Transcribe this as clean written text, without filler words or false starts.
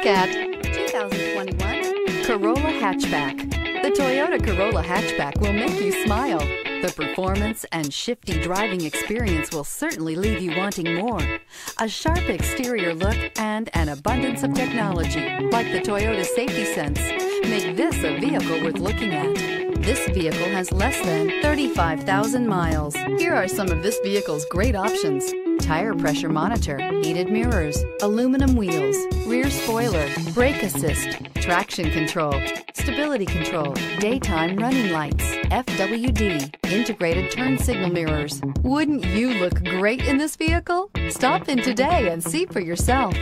look at 2021 Corolla Hatchback. The Toyota Corolla Hatchback will make you smile. The performance and shifty driving experience will certainly leave you wanting more. A sharp exterior look and an abundance of technology, like the Toyota Safety Sense, make this a vehicle worth looking at. This vehicle has less than 35,000 miles. Here are some of this vehicle's great options: tire pressure monitor, heated mirrors, aluminum wheels, rear spoiler, brake assist, traction control, stability control, daytime running lights, FWD, integrated turn signal mirrors. Wouldn't you look great in this vehicle? Stop in today and see for yourself.